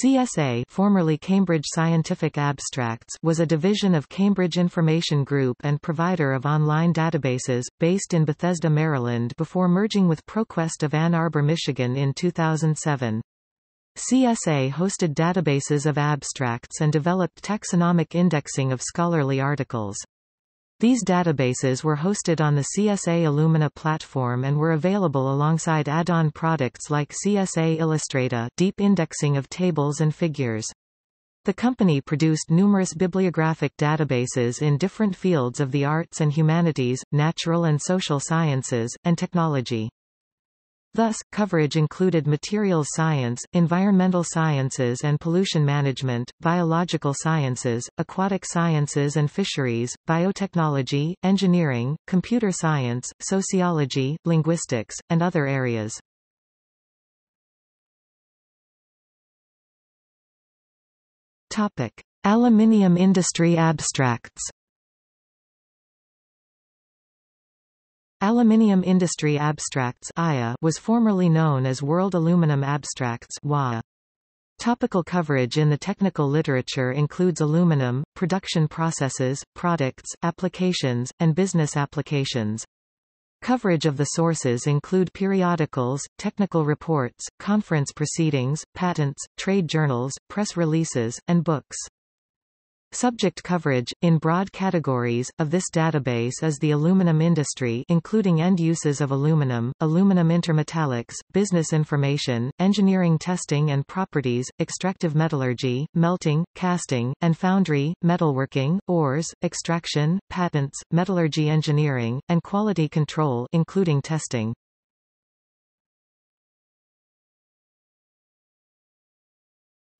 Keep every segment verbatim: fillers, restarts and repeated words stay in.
C S A, formerly Cambridge Scientific Abstracts, was a division of Cambridge Information Group and provider of online databases, based in Bethesda, Maryland, before merging with ProQuest of Ann Arbor, Michigan in two thousand seven. C S A hosted databases of abstracts and developed taxonomic indexing of scholarly articles. These databases were hosted on the C S A Illumina platform and were available alongside add-on products like C S A Illustrator, deep indexing of tables and figures. The company produced numerous bibliographic databases in different fields of the arts and humanities, natural and social sciences, and technology. Thus, coverage included materials science, environmental sciences and pollution management, biological sciences, aquatic sciences and fisheries, biotechnology, engineering, computer science, sociology, linguistics, and other areas. Topic: Aluminium Industry Abstracts. Aluminium Industry Abstracts I A A was formerly known as World Aluminum Abstracts W A A. Topical coverage in the technical literature includes aluminum, production processes, products, applications, and business applications. Coverage of the sources include periodicals, technical reports, conference proceedings, patents, trade journals, press releases, and books. Subject coverage, in broad categories, of this database is the aluminum industry including end uses of aluminum, aluminum intermetallics, business information, engineering testing and properties, extractive metallurgy, melting, casting, and foundry, metalworking, ores, extraction, patents, metallurgy engineering, and quality control including testing.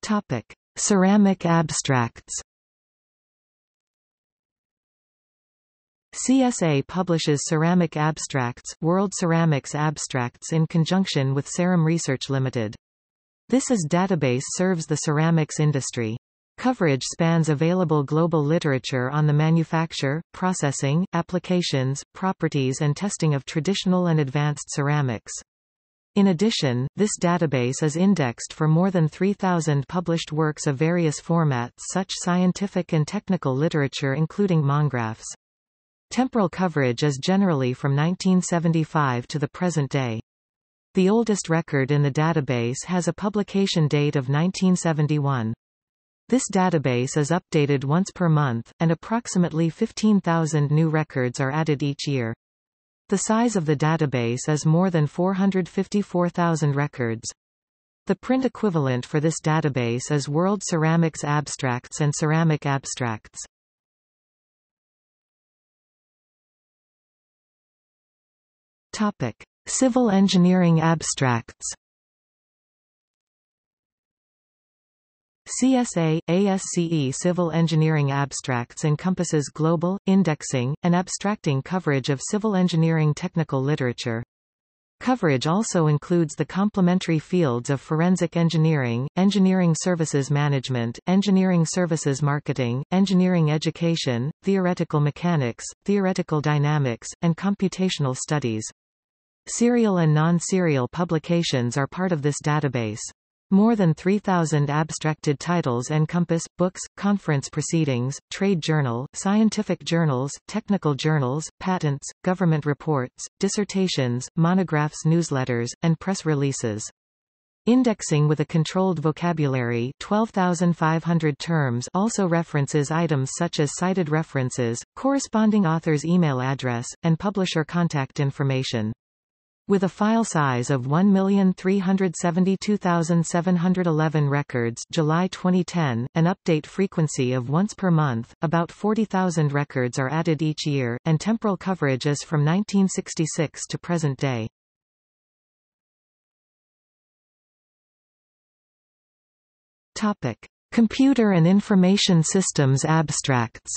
Topic: Ceramic Abstracts. C S A publishes Ceramic Abstracts, World Ceramics Abstracts in conjunction with Ceram Research Limited. This is database serves the ceramics industry. Coverage spans available global literature on the manufacture, processing, applications, properties and testing of traditional and advanced ceramics. In addition, this database is indexed for more than three thousand published works of various formats such scientific and technical literature including monographs. Temporal coverage is generally from nineteen seventy-five to the present day. The oldest record in the database has a publication date of nineteen seventy-one. This database is updated once per month, and approximately fifteen thousand new records are added each year. The size of the database is more than four hundred fifty-four thousand records. The print equivalent for this database is World Ceramics Abstracts and Ceramic Abstracts. Topic: Civil Engineering Abstracts. C S A, A S C E Civil Engineering Abstracts encompasses global, indexing, and abstracting coverage of civil engineering technical literature. Coverage also includes the complementary fields of forensic engineering, engineering services management, engineering services marketing, engineering education, theoretical mechanics, theoretical dynamics, and computational studies. Serial and non-serial publications are part of this database. More than three thousand abstracted titles encompass books, conference proceedings, trade journal, scientific journals, technical journals, patents, government reports, dissertations, monographs, newsletters, and press releases. Indexing with a controlled vocabulary, twelve thousand five hundred terms, also references items such as cited references, corresponding author's email address, and publisher contact information. With a file size of one million three hundred seventy-two thousand seven hundred eleven records July twenty ten, an update frequency of once per month, about forty thousand records are added each year, and temporal coverage is from nineteen sixty-six to present day. Topic: Computer and Information Systems Abstracts.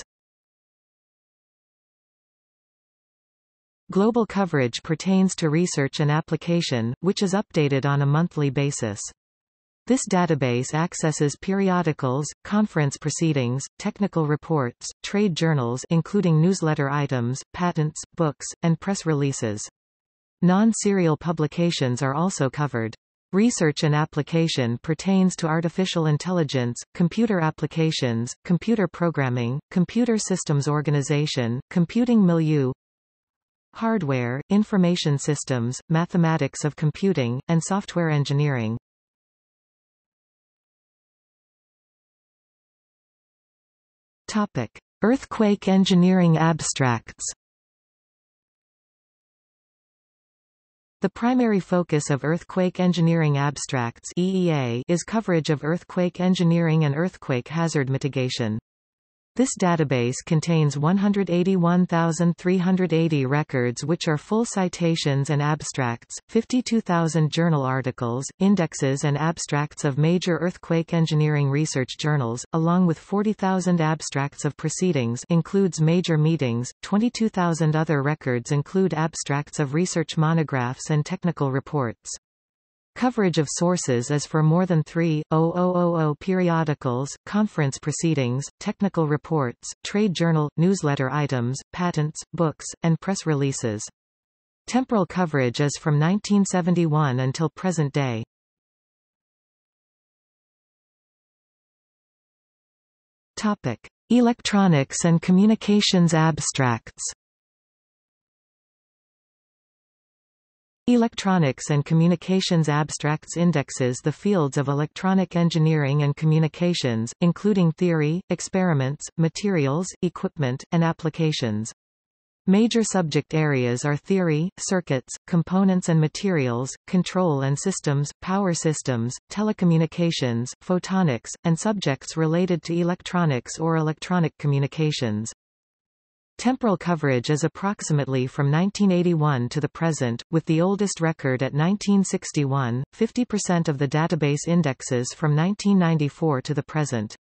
Global coverage pertains to research and application, which is updated on a monthly basis. This database accesses periodicals, conference proceedings, technical reports, trade journals including newsletter items, patents, books, and press releases. Non-serial publications are also covered. Research and application pertains to artificial intelligence, computer applications, computer programming, computer systems organization, computing milieu, hardware, information systems, mathematics of computing, and software engineering. Topic: Earthquake Engineering Abstracts. The primary focus of Earthquake Engineering Abstracts (E E A) is coverage of earthquake engineering and earthquake hazard mitigation. This database contains one hundred eighty-one thousand three hundred eighty records which are full citations and abstracts, fifty-two thousand journal articles, indexes and abstracts of major earthquake engineering research journals, along with forty thousand abstracts of proceedings includes major meetings, twenty-two thousand other records include abstracts of research monographs and technical reports. Coverage of sources is for more than three thousand periodicals, conference proceedings, technical reports, trade journal, newsletter items, patents, books, and press releases. Temporal coverage is from nineteen seventy-one until present day. Topic: Electronics and Communications Abstracts. Electronics and Communications Abstracts indexes the fields of electronic engineering and communications, including theory, experiments, materials, equipment, and applications. Major subject areas are theory, circuits, components and materials, control and systems, power systems, telecommunications, photonics, and subjects related to electronics or electronic communications. Temporal coverage is approximately from nineteen eighty-one to the present, with the oldest record at nineteen sixty-one, fifty percent of the database indexes from nineteen ninety-four to the present.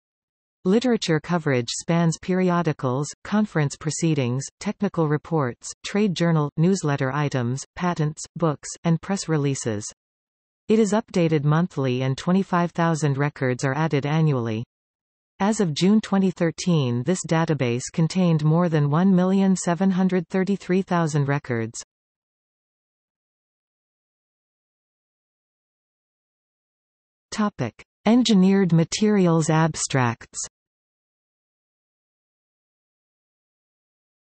Literature coverage spans periodicals, conference proceedings, technical reports, trade journal, newsletter items, patents, books, and press releases. It is updated monthly and twenty-five thousand records are added annually. As of June twenty thirteen, this database contained more than one million seven hundred thirty-three thousand records. Topic: Engineered Materials Abstracts.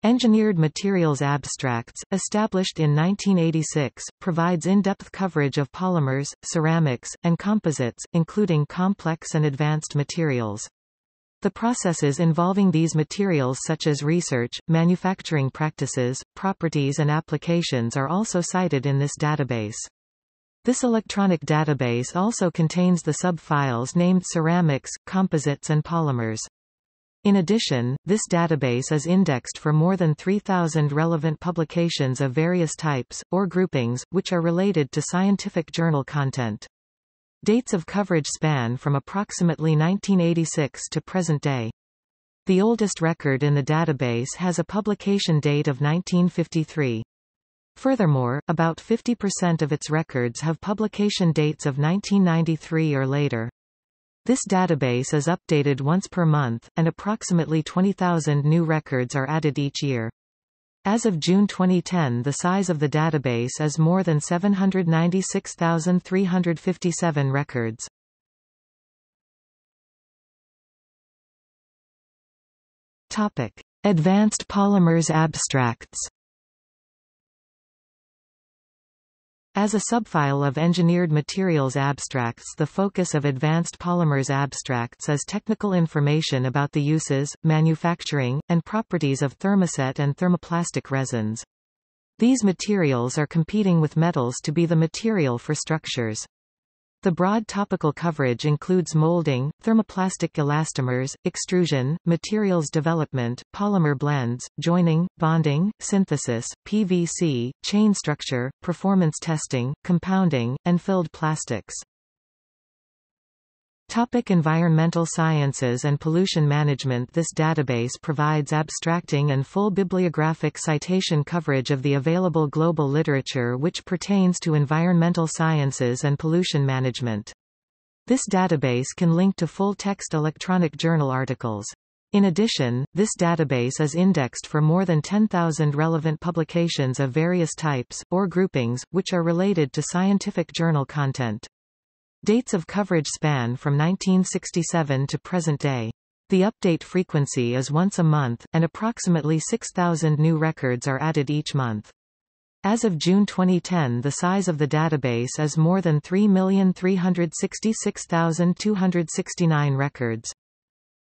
Engineered Materials Abstracts, established in nineteen eighty-six, provides in-depth coverage of polymers, ceramics, and composites, including complex and advanced materials. The processes involving these materials such as research, manufacturing practices, properties and applications are also cited in this database. This electronic database also contains the sub-files named ceramics, composites and polymers. In addition, this database is indexed for more than three thousand relevant publications of various types, or groupings, which are related to scientific journal content. Dates of coverage span from approximately nineteen eighty-six to present day. The oldest record in the database has a publication date of nineteen fifty-three. Furthermore, about fifty percent of its records have publication dates of nineteen ninety-three or later. This database is updated once per month, and approximately twenty thousand new records are added each year. As of June twenty ten, the size of the database is more than seven hundred ninety-six thousand three hundred fifty-seven records. Topic: Advanced Polymers Abstracts. As a subfile of Engineered Materials Abstracts, the focus of Advanced Polymers Abstracts is technical information about the uses, manufacturing, and properties of thermoset and thermoplastic resins. These materials are competing with metals to be the material for structures. The broad topical coverage includes molding, thermoplastic elastomers, extrusion, materials development, polymer blends, joining, bonding, synthesis, P V C, chain structure, performance testing, compounding, and filled plastics. Topic: Environmental Sciences and Pollution Management. This database provides abstracting and full bibliographic citation coverage of the available global literature which pertains to environmental sciences and pollution management. This database can link to full-text electronic journal articles. In addition, this database is indexed for more than ten thousand relevant publications of various types, or groupings, which are related to scientific journal content. Dates of coverage span from nineteen sixty-seven to present day. The update frequency is once a month, and approximately six thousand new records are added each month. As of June twenty ten, the size of the database is more than three million three hundred sixty-six thousand two hundred sixty-nine records.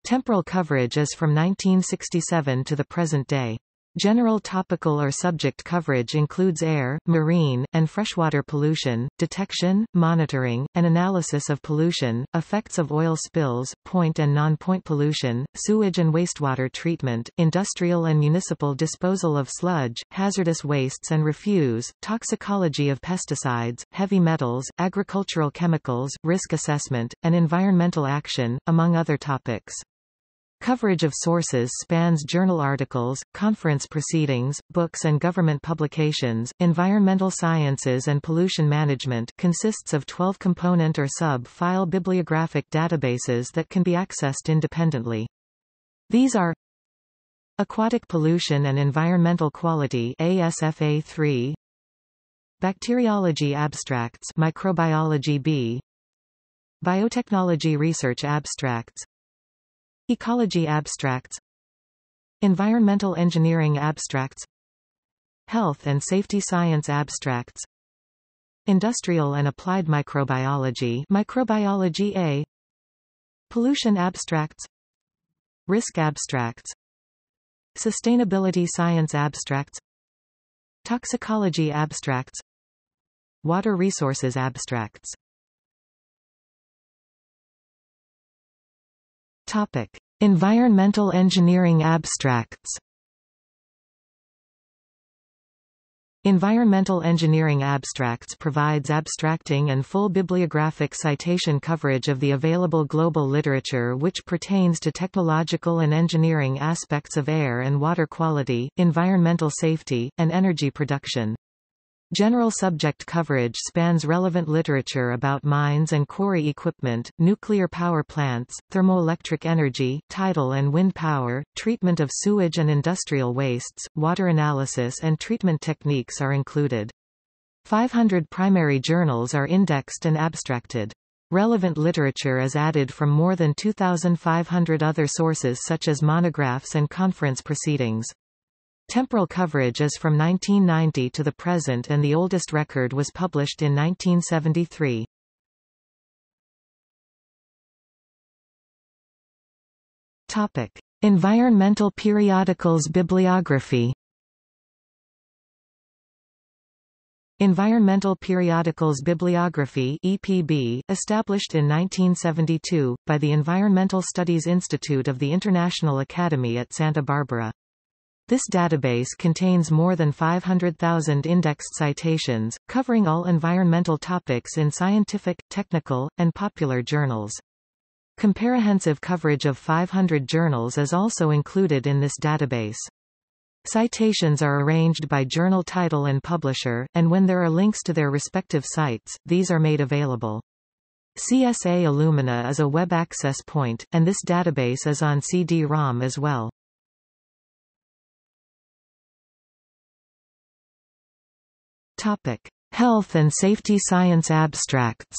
Temporal coverage is from nineteen sixty-seven to the present day. General topical or subject coverage includes air, marine, and freshwater pollution, detection, monitoring, and analysis of pollution, effects of oil spills, point and non-point pollution, sewage and wastewater treatment, industrial and municipal disposal of sludge, hazardous wastes and refuse, toxicology of pesticides, heavy metals, agricultural chemicals, risk assessment, and environmental action, among other topics. Coverage of sources spans journal articles, conference proceedings, books and government publications. Environmental sciences and pollution management consists of twelve component or sub-file bibliographic databases that can be accessed independently. These are Aquatic Pollution and Environmental Quality A S F A three, Bacteriology Abstracts Microbiology B, Biotechnology Research Abstracts, Ecology Abstracts, Environmental Engineering Abstracts, Health and Safety Science Abstracts, Industrial and Applied Microbiology Microbiology A, Pollution Abstracts, Risk Abstracts, Sustainability Science Abstracts, Toxicology Abstracts, Water Resources Abstracts. Topic: Environmental Engineering Abstracts. Environmental Engineering Abstracts provides abstracting and full bibliographic citation coverage of the available global literature which pertains to technological and engineering aspects of air and water quality, environmental safety, and energy production. General subject coverage spans relevant literature about mines and quarry equipment, nuclear power plants, thermoelectric energy, tidal and wind power, treatment of sewage and industrial wastes, water analysis and treatment techniques are included. five hundred primary journals are indexed and abstracted. Relevant literature is added from more than two thousand five hundred other sources such as monographs and conference proceedings. Temporal coverage is from nineteen ninety to the present, and the oldest record was published in nineteen seventy-three. Topic: Environmental Periodicals Bibliography. Environmental Periodicals Bibliography (E P B), established in nineteen seventy-two, by the Environmental Studies Institute of the International Academy at Santa Barbara. This database contains more than five hundred thousand indexed citations, covering all environmental topics in scientific, technical, and popular journals. Comprehensive coverage of five hundred journals is also included in this database. Citations are arranged by journal title and publisher, and when there are links to their respective sites, these are made available. C S A Illumina is a web access point, and this database is on C D ROM as well. Topic: Health and Safety Science Abstracts.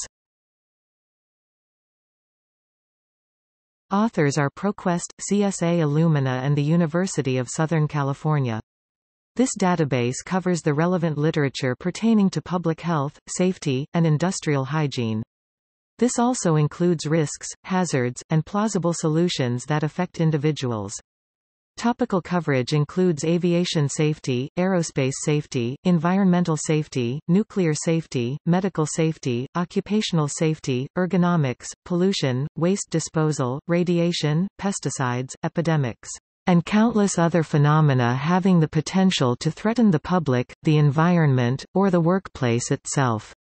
Authors are ProQuest, C S A Illumina and the University of Southern California. This database covers the relevant literature pertaining to public health, safety, and industrial hygiene. This also includes risks, hazards, and plausible solutions that affect individuals. Topical coverage includes aviation safety, aerospace safety, environmental safety, nuclear safety, medical safety, occupational safety, ergonomics, pollution, waste disposal, radiation, pesticides, epidemics, and countless other phenomena having the potential to threaten the public, the environment, or the workplace itself.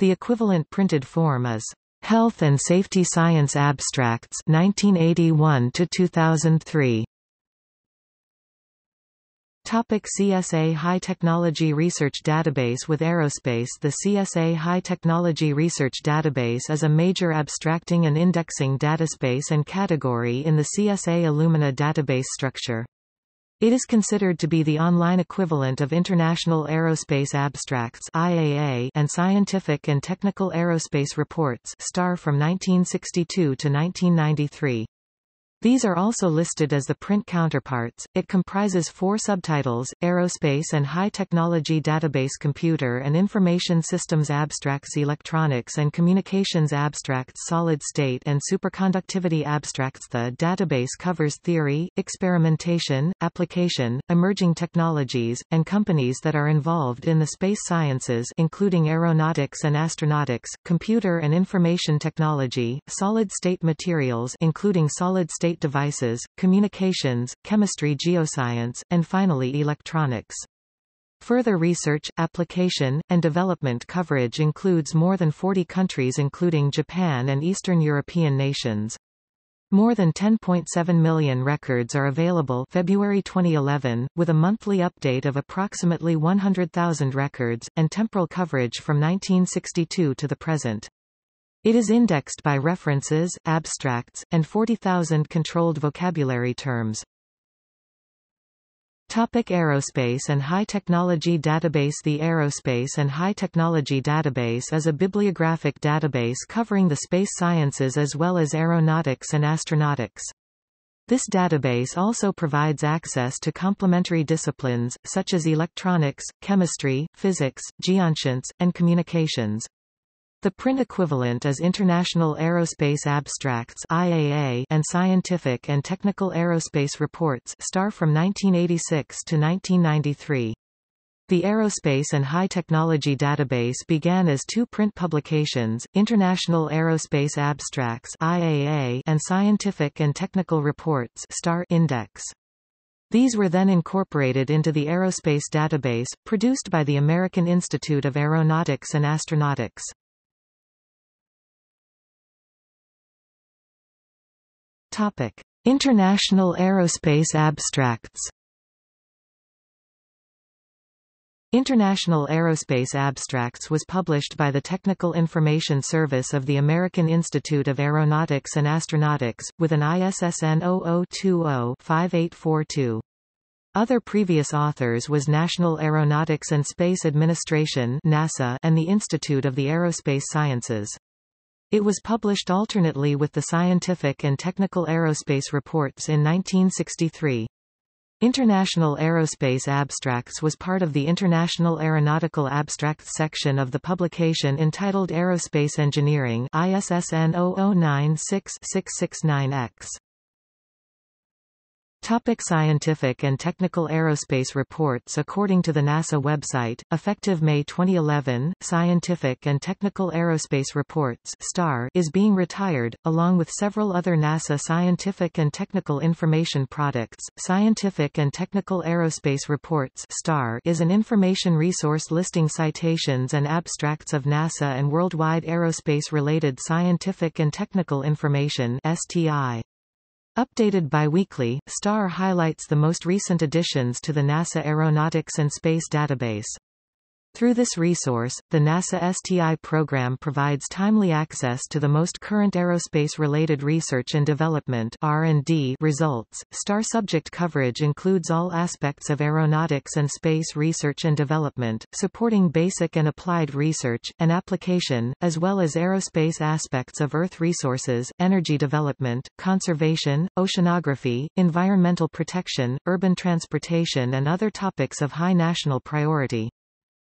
The equivalent printed form is Health and Safety Science Abstracts nineteen eighty-one to two thousand three. Topic: C S A High Technology Research Database with Aerospace. The C S A High Technology Research Database is a major abstracting and indexing database and category in the C S A Illumina database structure. It is considered to be the online equivalent of International Aerospace Abstracts I A A and Scientific and Technical Aerospace Reports STAR from nineteen sixty-two to nineteen ninety-three. These are also listed as the print counterparts. It comprises four subtitles: Aerospace and High Technology Database, Computer and Information Systems Abstracts, Electronics and Communications Abstracts, Solid State and Superconductivity Abstracts. The database covers theory, experimentation, application, emerging technologies, and companies that are involved in the space sciences, including aeronautics and astronautics, computer and information technology, solid state materials, including solid state devices, communications, chemistry, geoscience, and finally electronics. Further research, application, and development coverage includes more than forty countries, including Japan and Eastern European nations. More than ten point seven million records are available February twenty eleven, with a monthly update of approximately one hundred thousand records, and temporal coverage from nineteen sixty-two to the present. It is indexed by references, abstracts, and forty thousand controlled vocabulary terms. Topic: Aerospace and High Technology Database. The Aerospace and High Technology Database is a bibliographic database covering the space sciences as well as aeronautics and astronautics. This database also provides access to complementary disciplines, such as electronics, chemistry, physics, geoscience, and communications. The print equivalent is International Aerospace Abstracts I A A and Scientific and Technical Aerospace Reports STAR from nineteen eighty-six to nineteen ninety-three. The Aerospace and High Technology Database began as two print publications, International Aerospace Abstracts I A A and Scientific and Technical Reports STAR Index. These were then incorporated into the Aerospace Database, produced by the American Institute of Aeronautics and Astronautics. Topic: International Aerospace Abstracts. International Aerospace Abstracts was published by the Technical Information Service of the American Institute of Aeronautics and Astronautics, with an I S S N zero zero two zero five eight four two. Other previous authors was National Aeronautics and Space Administration (NASA) and the Institute of the Aerospace Sciences. It was published alternately with the Scientific and Technical Aerospace Reports in nineteen sixty-three. International Aerospace Abstracts was part of the International Aeronautical Abstracts section of the publication entitled Aerospace Engineering I S S N zero zero nine six six six nine X. Topic: Scientific and Technical Aerospace Reports. According to the NASA website, effective May twenty eleven, Scientific and Technical Aerospace Reports (STAR) is being retired, along with several other NASA Scientific and Technical Information products. Scientific and Technical Aerospace Reports (STAR) is an information resource listing citations and abstracts of NASA and worldwide aerospace-related scientific and technical information (S T I). Updated bi-weekly, STAR highlights the most recent additions to the NASA Aeronautics and Space Database. Through this resource, the NASA S T I program provides timely access to the most current aerospace-related research and development (R and D) results. STAR subject coverage includes all aspects of aeronautics and space research and development, supporting basic and applied research and application, as well as aerospace aspects of Earth resources, energy development, conservation, oceanography, environmental protection, urban transportation, and other topics of high national priority.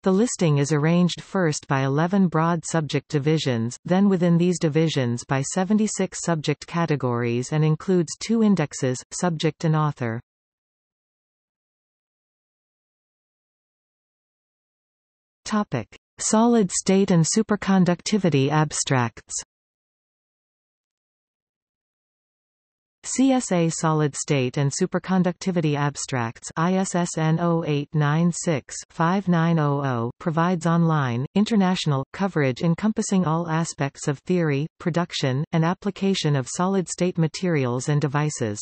The listing is arranged first by eleven broad subject divisions, then within these divisions by seventy-six subject categories, and includes two indexes, subject and author. Topic: Solid State and Superconductivity Abstracts. C S A Solid State and Superconductivity Abstracts I S S N zero eight nine six five nine zero zero provides online, international, coverage encompassing all aspects of theory, production, and application of solid-state materials and devices.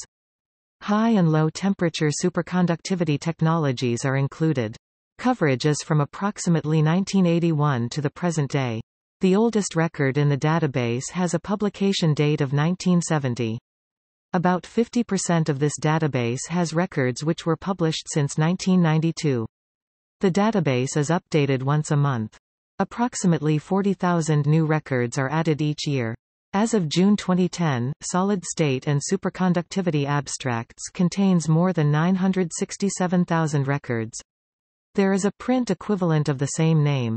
High and low-temperature superconductivity technologies are included. Coverage is from approximately nineteen eighty-one to the present day. The oldest record in the database has a publication date of nineteen seventy. About fifty percent of this database has records which were published since nineteen ninety-two. The database is updated once a month. Approximately forty thousand new records are added each year. As of June twenty ten, Solid-State and Superconductivity Abstracts contains more than nine hundred sixty-seven thousand records. There is a print equivalent of the same name.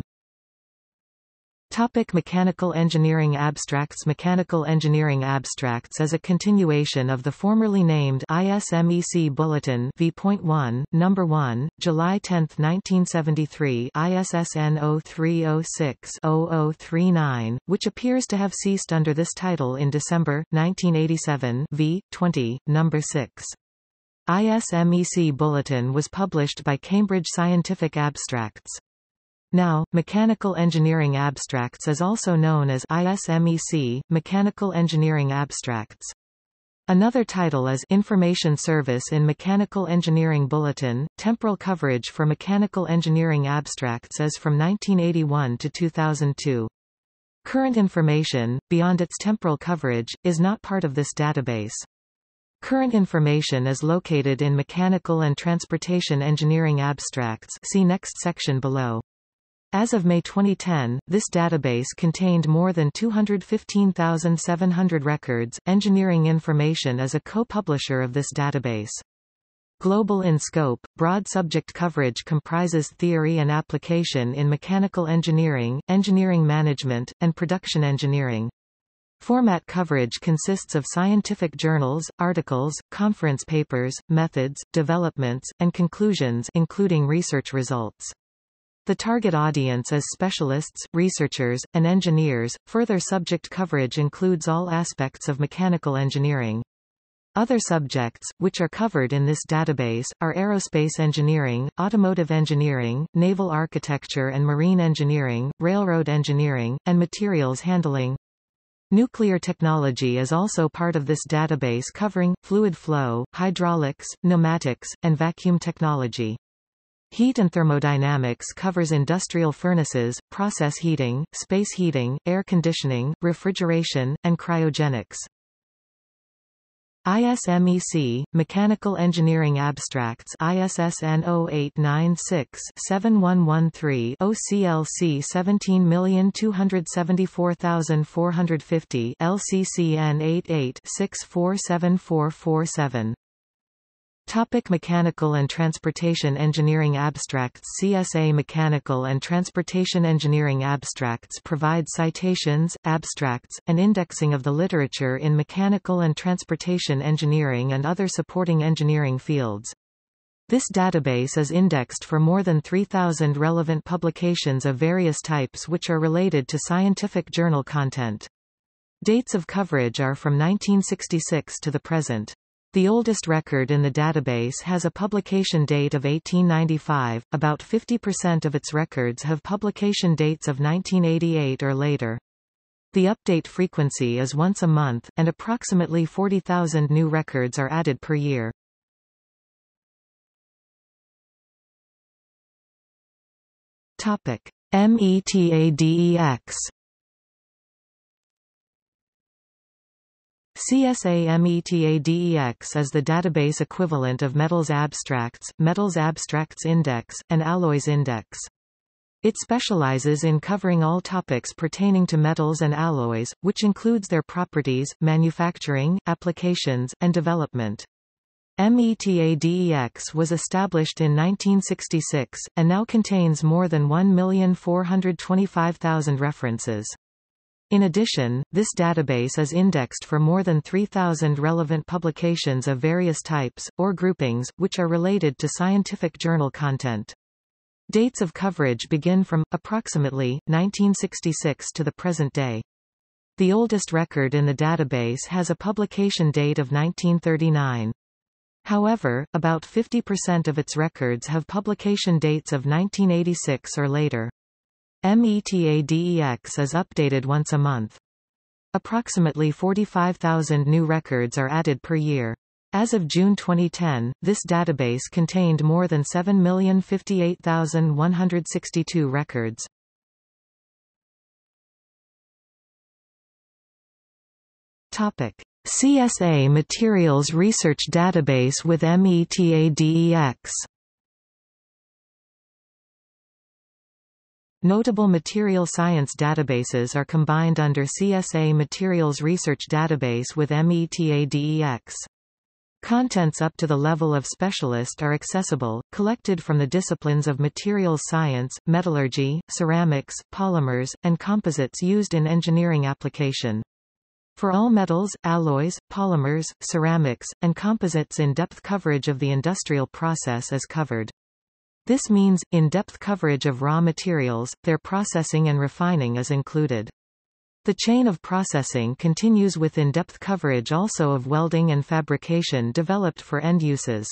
Topic: Mechanical Engineering Abstracts. Mechanical Engineering Abstracts is a continuation of the formerly named I S M E C Bulletin V one, number one, July tenth nineteen seventy-three, I S S N oh three oh six oh oh three nine, which appears to have ceased under this title in December nineteen eighty-seven, V twenty, number six. I S M E C Bulletin was published by Cambridge Scientific Abstracts. Now, Mechanical Engineering Abstracts is also known as I S M E C, Mechanical Engineering Abstracts. Another title is Information Service in Mechanical Engineering Bulletin. Temporal coverage for Mechanical Engineering Abstracts is from nineteen eighty-one to two thousand two. Current information, beyond its temporal coverage, is not part of this database. Current information is located in Mechanical and Transportation Engineering Abstracts. See next section below. As of May twenty ten, this database contained more than two hundred fifteen thousand seven hundred records. Engineering Information is a co-publisher of this database. Global in scope, broad subject coverage comprises theory and application in mechanical engineering, engineering management, and production engineering. Format coverage consists of scientific journals, articles, conference papers, methods, developments, and conclusions, including research results. The target audience is specialists, researchers, and engineers. Further subject coverage includes all aspects of mechanical engineering. Other subjects, which are covered in this database, are aerospace engineering, automotive engineering, naval architecture and marine engineering, railroad engineering, and materials handling. Nuclear technology is also part of this database, covering fluid flow, hydraulics, pneumatics, and vacuum technology. Heat and thermodynamics covers industrial furnaces, process heating, space heating, air conditioning, refrigeration, and cryogenics. I S M E C, Mechanical Engineering Abstracts, I S S N oh eight nine six seven one one three, O C L C seventeen million two hundred seventy-four thousand four hundred fifty, L C C N eight eight six four seven four four seven. Topic: Mechanical and Transportation Engineering Abstracts. C S A Mechanical and Transportation Engineering Abstracts provides citations, abstracts, and indexing of the literature in mechanical and transportation engineering and other supporting engineering fields. This database is indexed for more than three thousand relevant publications of various types which are related to scientific journal content. Dates of coverage are from nineteen sixty-six to the present. The oldest record in the database has a publication date of eighteen ninety-five. About fifty percent of its records have publication dates of nineteen eighty-eight or later. The update frequency is once a month, and approximately forty thousand new records are added per year. Topic: METADEX. C S A METADEX is the database equivalent of Metals Abstracts, Metals Abstracts Index, and Alloys Index. It specializes in covering all topics pertaining to metals and alloys, which includes their properties, manufacturing, applications, and development. METADEX was established in nineteen sixty-six, and now contains more than one million four hundred twenty-five thousand references. In addition, this database is indexed for more than three thousand relevant publications of various types, or groupings, which are related to scientific journal content. Dates of coverage begin from, approximately, nineteen sixty-six to the present day. The oldest record in the database has a publication date of nineteen thirty-nine. However, about fifty percent of its records have publication dates of nineteen eighty-six or later. METADEX is updated once a month. Approximately forty-five thousand new records are added per year. As of June twenty ten, this database contained more than seven million fifty-eight thousand one hundred sixty-two records. Topic: C S A Materials Research Database with METADEX. Notable material science databases are combined under C S A Materials Research Database with METADEX. Contents up to the level of specialist are accessible, collected from the disciplines of materials science, metallurgy, ceramics, polymers, and composites used in engineering application. For all metals, alloys, polymers, ceramics, and composites, in-depth coverage of the industrial process is covered. This means, in-depth coverage of raw materials, their processing and refining is included. The chain of processing continues with in-depth coverage also of welding and fabrication developed for end uses.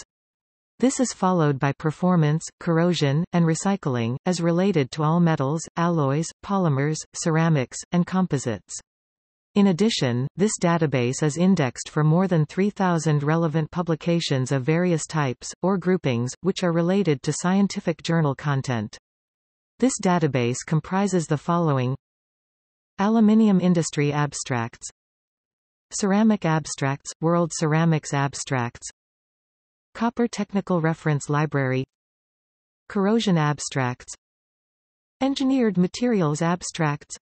This is followed by performance, corrosion, and recycling, as related to all metals, alloys, polymers, ceramics, and composites. In addition, this database is indexed for more than three thousand relevant publications of various types, or groupings, which are related to scientific journal content. This database comprises the following: Aluminium Industry Abstracts, Ceramic Abstracts, World Ceramics Abstracts, Copper Technical Reference Library, Corrosion Abstracts, Engineered Materials Abstracts,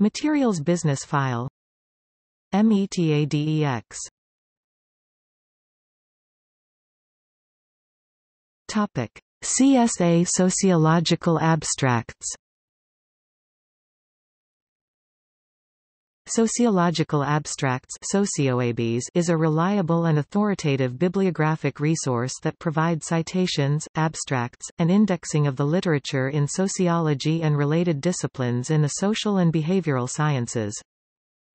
Materials Business File, METADEX. Topic: C S A Sociological Abstracts. Sociological Abstracts is a reliable and authoritative bibliographic resource that provides citations, abstracts, and indexing of the literature in sociology and related disciplines in the social and behavioral sciences.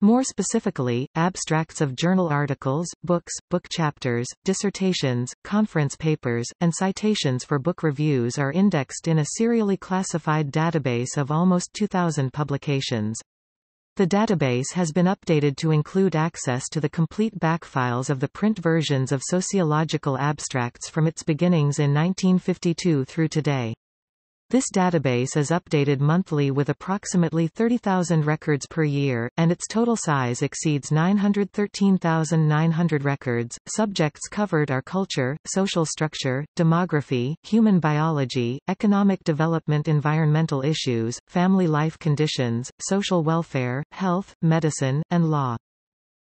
More specifically, abstracts of journal articles, books, book chapters, dissertations, conference papers, and citations for book reviews are indexed in a serially classified database of almost two thousand publications. The database has been updated to include access to the complete backfiles of the print versions of sociological abstracts from its beginnings in nineteen fifty-two through today. This database is updated monthly with approximately thirty thousand records per year, and its total size exceeds nine hundred thirteen thousand nine hundred records. Subjects covered are culture, social structure, demography, human biology, economic development, environmental issues, family life conditions, social welfare, health, medicine, and law.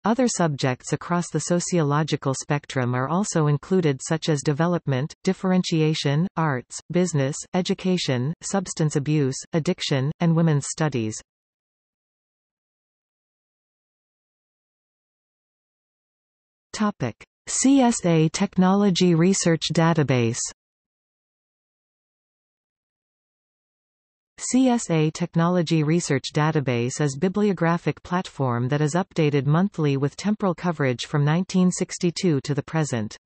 Other subjects across the sociological spectrum are also included, such as development, differentiation, arts, business, education, substance abuse, addiction, and women's studies. Topic: C S A Technology Research Database. C S A Technology Research Database is a bibliographic platform that is updated monthly with temporal coverage from nineteen sixty-two to the present.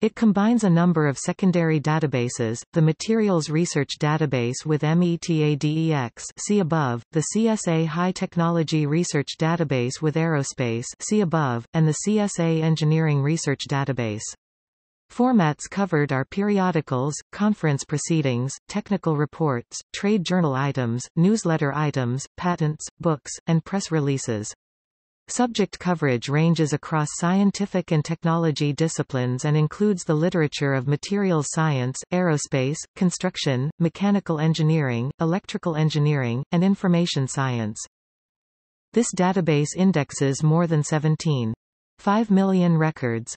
It combines a number of secondary databases, the Materials Research Database with METADEX see above, the C S A High Technology Research Database with Aerospace see above, and the C S A Engineering Research Database. Formats covered are periodicals, conference proceedings, technical reports, trade journal items, newsletter items, patents, books, and press releases. Subject coverage ranges across scientific and technology disciplines and includes the literature of materials science, aerospace, construction, mechanical engineering, electrical engineering, and information science. This database indexes more than seventeen point five million records,